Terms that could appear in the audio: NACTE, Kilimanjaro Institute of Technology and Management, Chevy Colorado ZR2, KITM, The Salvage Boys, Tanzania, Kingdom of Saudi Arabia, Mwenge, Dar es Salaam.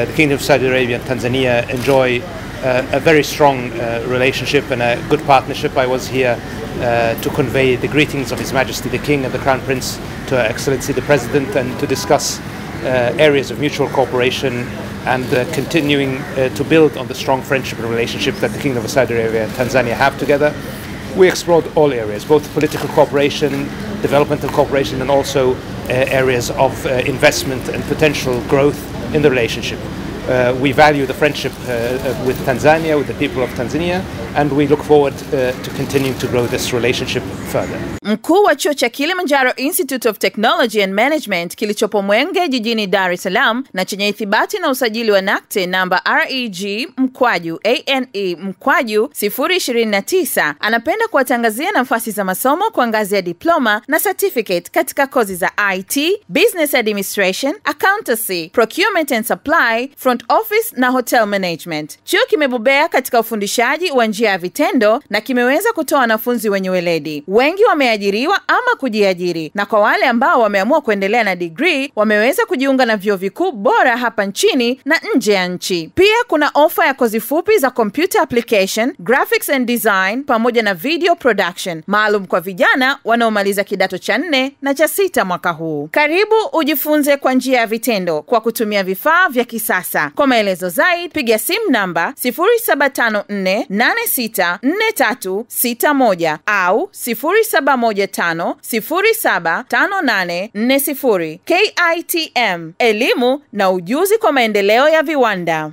The Kingdom of Saudi Arabia and Tanzania enjoy a very strong relationship and a good partnership. I was here to convey the greetings of His Majesty the King and the Crown Prince to Her Excellency the President, and to discuss areas of mutual cooperation and continuing to build on the strong friendship and relationship that the Kingdom of Saudi Arabia and Tanzania have together. We explored all areas, both political cooperation, developmental cooperation, and also areas of investment and potential growth in the relationship. We value the friendship with Tanzania, with the people of Tanzania, and we look forward to continuing to grow this relationship further. Mkuu wa chuo cha Kilimanjaro Institute of Technology and Management kilichopo Mwenge jijini Dar es Salaam na chenye ithibati na usajili wa NACTE namba REG/ANE/029 anapenda kuwatangazia nafasi za masomo kwa ngazi ya diploma na certificate katika kozi za IT, Business Administration, Accountancy, Procurement and Supply, Front Office na Hotel Management. Chuo kimebobea katika ufundishaji wa njia ya vitendo na kimeweza kutoa wanafunzi wenye weledi. Wengi wameajiriwa ama kujiajiri, na kwa wale ambao wameamua kuendelea na degree wameweza kujiunga na vyuo vikuu bora hapa nchini na nje ya nchi. Pia kuna ofa ya kozi fupi za computer application, graphics and design pamoja na video production, maalum kwa vijana wanaomaliza kidato cha 4 na cha 6 mwaka huu. Karibu ujifunze kwa njia ya vitendo kwa kutumia vifaa vya kisasa. Kwa maelezo zaidi piga simu namba 0754864361 au 0715075840. KITM, elimu na ujuzi kwa maendeleo ya viwanda.